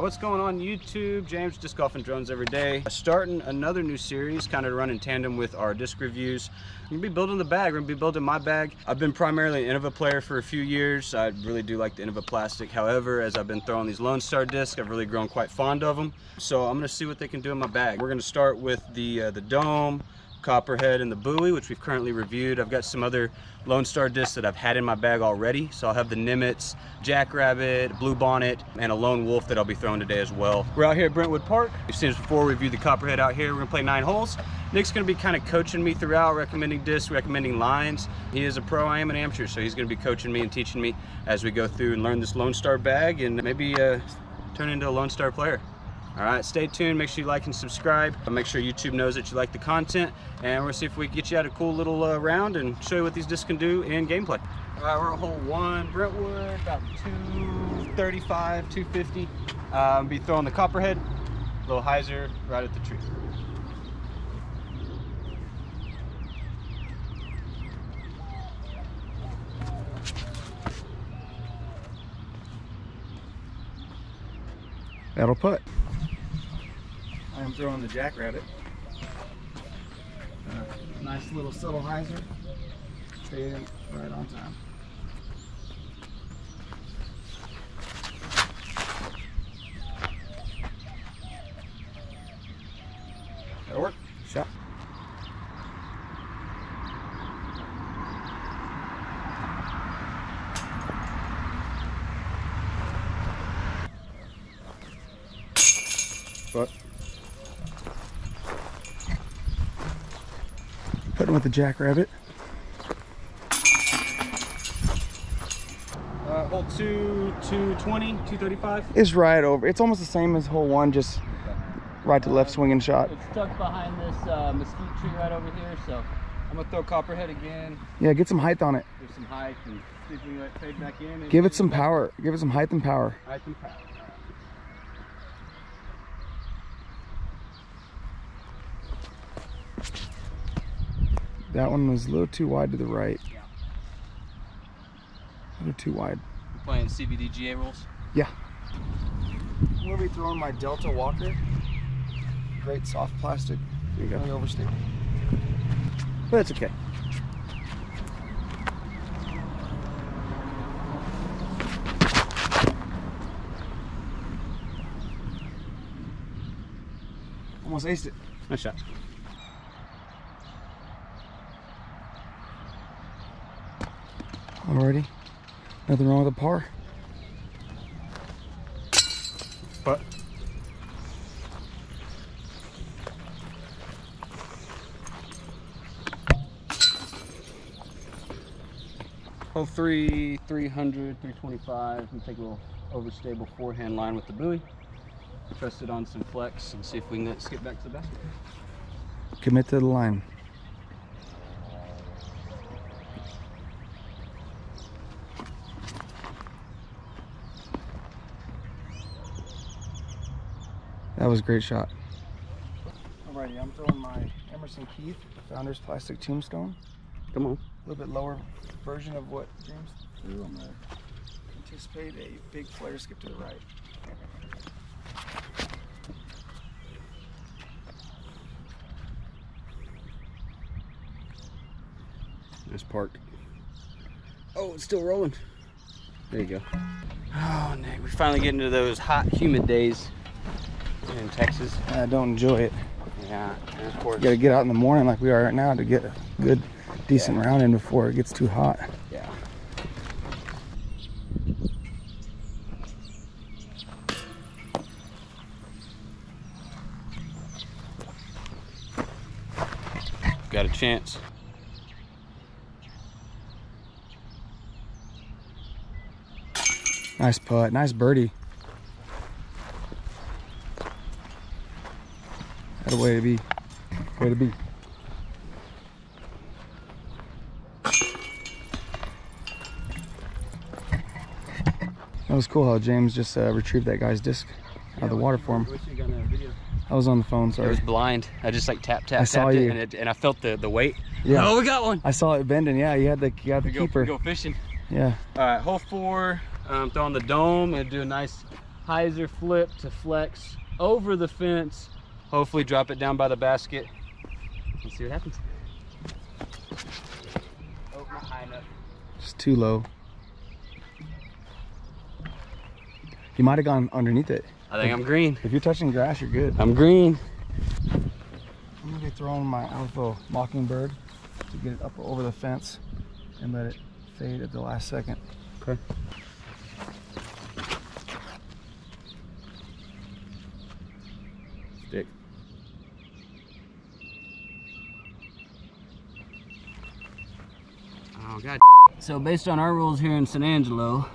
What's going on YouTube? James, Disc Golf and Drones every day. Starting another new series, kind of run in tandem with our disc reviews. I'm gonna be building the bag, we're gonna be building my bag. I've been primarily an Innova player for a few years. I really do like the Innova plastic. However, as I've been throwing these Lone Star discs, I've really grown quite fond of them. So I'm gonna see what they can do in my bag. We're gonna start with the dome, Copperhead, and the buoy, which we've currently reviewed. I've got some other Lone Star discs that I've had in my bag already, so I'll have the Nimitz, Jackrabbit, Blue Bonnet, and a Lone Wolf that I'll be throwing today as well. We're out here at Brentwood Park. You've seen us before, we reviewed the Copperhead out here. We're gonna play 9 holes. Nick's gonna be kind of coaching me throughout, recommending discs, recommending lines. He is a pro, I am an amateur, so he's gonna be coaching me and teaching me as we go through and learn this Lone Star bag and maybe turn into a Lone Star player. All right, stay tuned. Make sure you like and subscribe. Make sure YouTube knows that you like the content, and we'll see if we can get you out a cool little round and show you what these discs can do in gameplay. All right, we're at hole 1, Brentwood, about 235, 250. Be throwing the Copperhead, little hyzer right at the tree. That'll put. I'm throwing the Jackrabbit. Nice little subtle hyzer. Stay right on time. That'll work. Shot. Foot. Putting with the Jackrabbit. Hole 2, 220, 235. It's right over. It's almost the same as hole 1, just right to left swinging shot. It's tucked behind this mesquite tree right over here, so I'm gonna throw Copperhead again. Yeah, get some height on it. Give some height and see if we can fade back in. And give it some power. Give it some height and power. Height and power. That one was a little too wide to the right. Yeah. A little too wide. You're playing CBDGA rules? Yeah. I'm going to be throwing my Delta Walker. Great soft plastic. There you go. Really oversteep. But it's okay. Almost aced it. Nice shot. Alrighty, nothing wrong with a par. But hole 3, 300, 325. We take a little overstable forehand line with the buoy. Press it on some flex and see if we can let's get back to the basket. Commit to the line. That was a great shot. Alrighty, I'm throwing my Emerson Keith, the Founder's Plastic Tombstone. Come on. A little bit lower version of what James threw. I'm going to anticipate a big flare skip to the right. Nice park. Oh, it's still rolling. There you go. Oh, Nick, we finally get into those hot, humid days in Texas. I don't enjoy it. Yeah, of course. You gotta get out in the morning like we are right now to get a good, decent round in before it gets too hot. Yeah. Got a chance. Nice putt, nice birdie. That's a way to be. Way to be. That was cool how James just retrieved that guy's disc out of the water for him. I was on the phone, sorry. I was blind. I just like tapped it, and I felt the weight. Yeah. Oh, we got one. I saw it bending. Yeah, you had the keeper. Go fishing. Yeah. All right, hole 4. Throwing the dome. I'm gonna do a nice hyzer flip to flex over the fence, hopefully drop it down by the basket and see what happens. Oh, my high enough. It's too low. You might have gone underneath it. I think I'm green. If you're touching grass, you're good. I'm green. I'm gonna be throwing my Alpha Mockingbird to get it up over the fence and let it fade at the last second. Okay. Stick. Oh God. So based on our rules here in San Angelo,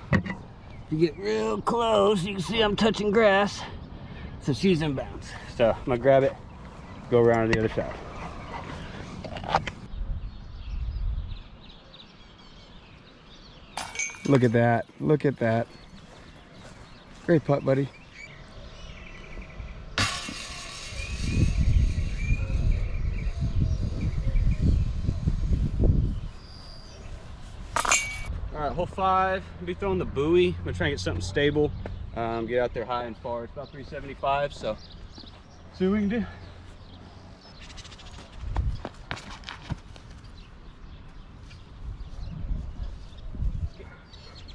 you get real close, you can see I'm touching grass. So she's in bounds. So I'm gonna grab it, go around to the other side. Look at that, look at that. Great putt, buddy. Hole 5, I'll be throwing the buoy. I'm gonna try and get something stable. Get out there high and far. It's about 375, so see what we can do.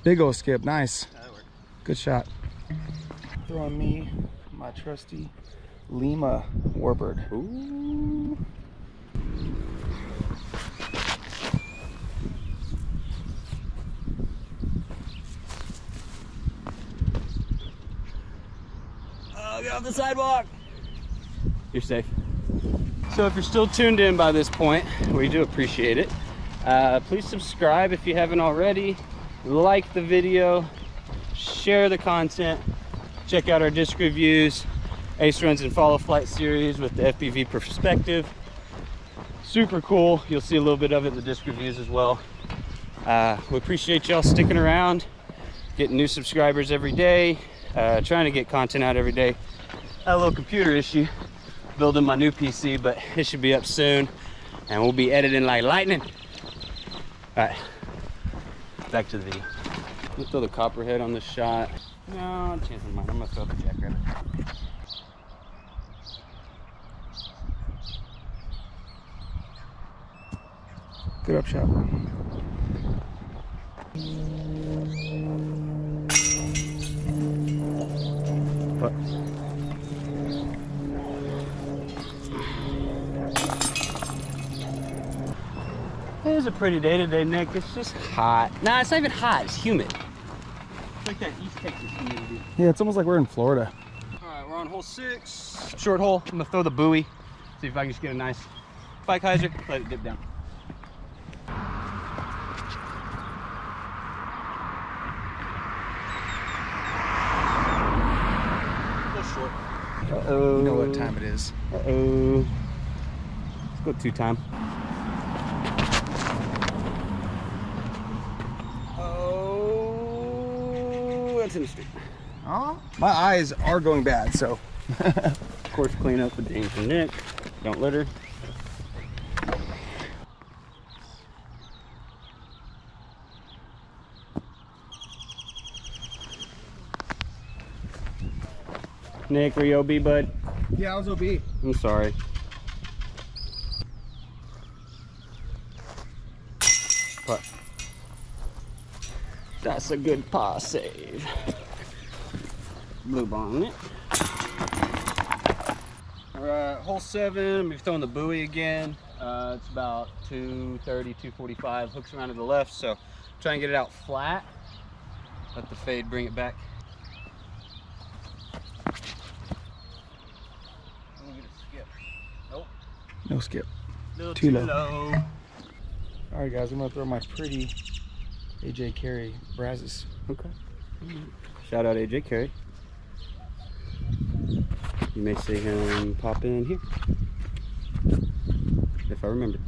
Big old skip, nice. That worked. Good shot. Throwing me my trusty Lima warbird. Ooh. Off the sidewalk. You're safe. So if you're still tuned in by this point, we do appreciate it. Please subscribe if you haven't already, like the video, share the content, check out our disc reviews, Ace Runs and Follow Flight series with the FPV perspective. Super cool. You'll see a little bit of it in the disc reviews as well. We appreciate y'all sticking around, getting new subscribers every day, trying to get content out every day. Had a little computer issue building my new PC, but it should be up soon and we'll be editing like lightning. All right, back to the video. I'm gonna throw the Copperhead on this shot. No, chance of mine. I'm gonna throw the Jackrabbit. Good up shot. What? It is a pretty day today, Nick. It's just hot. Nah, it's not even hot. It's humid. It's like that East Texas humidity. Yeah, it's almost like we're in Florida. All right, we're on hole 6. Short hole. I'm going to throw the buoy. See if I can just get a nice bike hyzer. Let it dip down. Uh-oh. You know what time it is. Uh-oh. Let's go 2 time. Oh, that's in the street. Oh, my eyes are going bad, so. Of course, clean up the ding for Nick. Don't litter. Nick, were you OB, bud? Yeah, I was OB. I'm sorry. Putt. That's a good paw save. Blue Bonnet. All right, hole 7. We've thrown the buoy again. It's about 230, 245. Hooks around to the left, so try and get it out flat. Let the fade bring it back. No skip. Too low. All right, guys, I'm gonna throw my pretty AJ Carey Brazos. Okay. Shout out AJ Carey. You may see him pop in here, if I remember.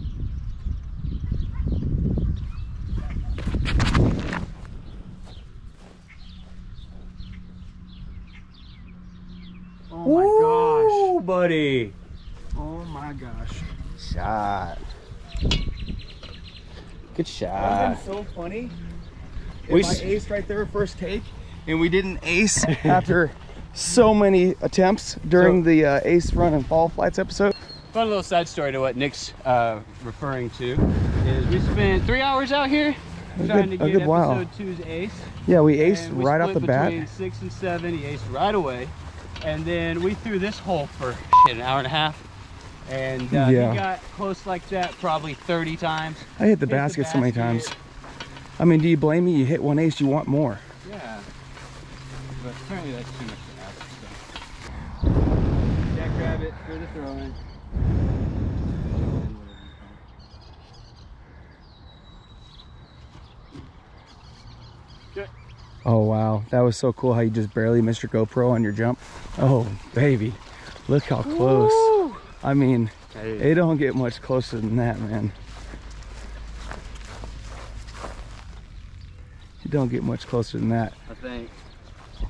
Oh my gosh, buddy! Oh my gosh. Shot. Good shot. That would've been so funny if I aced right there first take and we didn't ace after so many attempts during the ace run and fall flights episode. Fun little side story to what Nick's referring to is we spent 3 hours out here trying to get episode two's ace. Yeah, we aced right off the bat. Between 6 and 7, he aced right away. And then we threw this hole for shit, an hour and a half. And he got close like that probably 30 times. I hit the basket so many times. I mean, do you blame me? You hit one ace, you want more. Yeah. But apparently that's too much to ask. So. Jackrabbit, through the throwing. Oh wow, that was so cool how you just barely missed your GoPro on your jump. Oh baby, look how close. Woo! I mean, it don't get much closer than that, man. You don't get much closer than that. I think,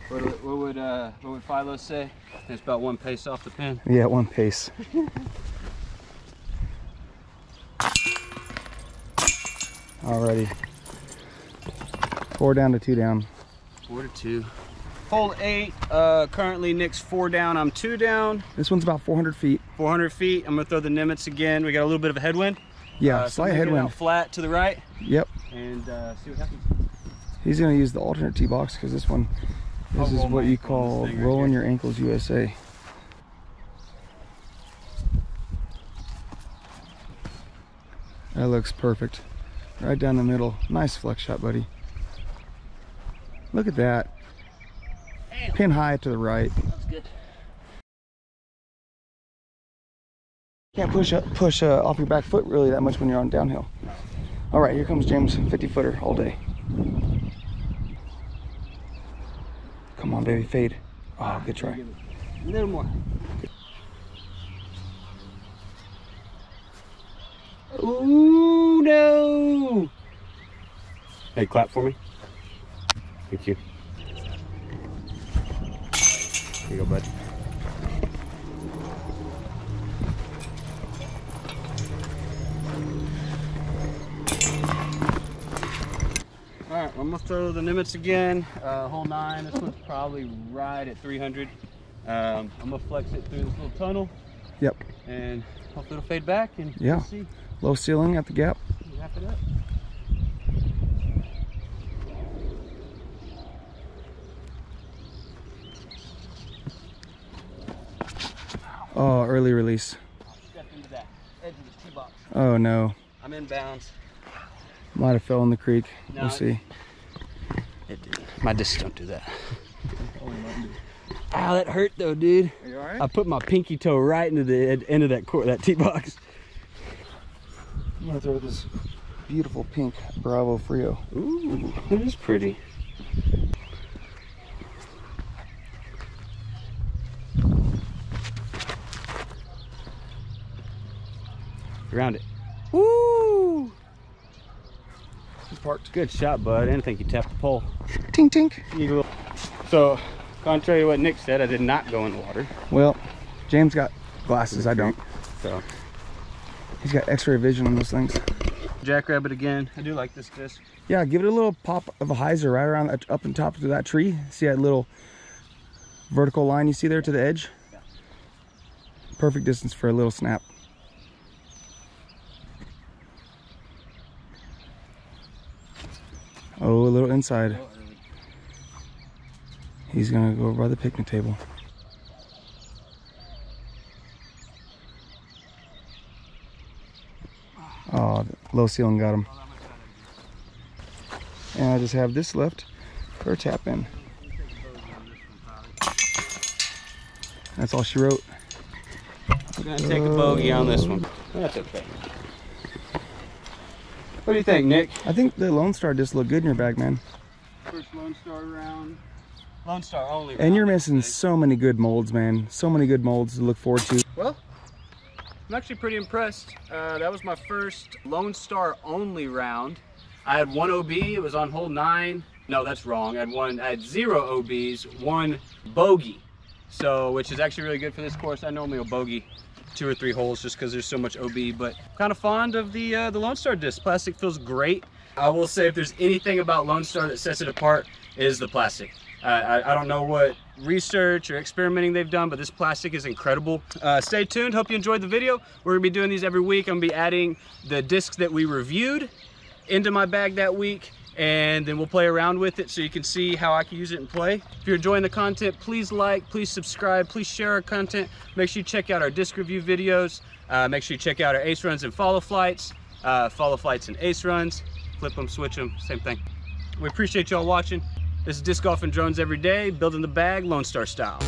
what would Philo say? It's about one pace off the pin. Yeah, one pace. Alrighty, 4 down to 2 down. 4 to 2. Hole 8, currently Nick's 4 down, I'm 2 down. This one's about 400 feet. 400 feet, I'm gonna throw the Nimitz again. We got a little bit of a headwind. Yeah, slight headwind. Flat to the right. Yep. And see what happens. He's gonna use the alternate tee box because this one, this is what you call rolling your ankles USA. That looks perfect. Right down the middle. Nice flex shot, buddy. Look at that. Pin high to the right. That's good. Can't push off your back foot really that much when you're on downhill. All right, here comes James, 50-footer all day. Come on, baby, fade. Oh, good try. A little more. Ooh, no! Hey, clap for me. Thank you. Here you go, bud. All right, I'm gonna throw the Nimitz again. Hole 9. This one's probably right at 300. I'm gonna flex it through this little tunnel. Yep. And hopefully it'll fade back and we'll see. Low ceiling at the gap. Wrap it up. Oh, early release. Stepped into that edge of the tee box. Oh no. I'm in bounds. Might have fell in the creek. No, we'll see. It didn't. My discs don't do that. Ow, that hurt though, dude. Are you all right? I put my pinky toe right into the end of that tee box. I'm gonna throw this beautiful pink Bravo Frio. Ooh, it is pretty. Around it. Woo! Parked. Good shot, bud. I didn't think you tapped the pole. Tink, tink. So, contrary to what Nick said, I did not go in the water. Well, James got glasses. I don't. So he's got X-ray vision on those things. Jackrabbit again. I do like this disc. Yeah, give it a little pop of a hyzer right around up and top to that tree. See that little vertical line you see there to the edge? Yeah. Perfect distance for a little snap. Oh, a little inside. He's gonna go by the picnic table. Oh, low ceiling got him. And I just have this left for a tap in. That's all she wrote. I'm gonna take a bogey on this one. That's okay. What do you think, Nick? I think the Lone Star just looked good in your bag, man. First Lone Star round. Lone Star only round. And you're missing so many good molds, man. So many good molds to look forward to. Well, I'm actually pretty impressed. That was my first Lone Star only round. I had 1 OB. It was on hole 9. No, that's wrong. I had 0 OBs, 1 bogey. So, which is actually really good for this course. I normally will bogey 2 or 3 holes just because there's so much OB, but kind of fond of the Lone Star disc. Plastic feels great. I will say if there's anything about Lone Star that sets it apart, it is the plastic. I don't know what research or experimenting they've done, but this plastic is incredible. Stay tuned. Hope you enjoyed the video. We're gonna be doing these every week. I'm gonna be adding the discs that we reviewed into my bag that week, and then we'll play around with it so you can see how I can use it and play. If you're enjoying the content, please like, please subscribe, please share our content. Make sure you check out our disc review videos. Make sure you check out our ace runs and follow flights and ace runs. Flip them, switch them, same thing. We appreciate y'all watching. This is Disc Golf and Drones every day, building the bag, Lone Star style.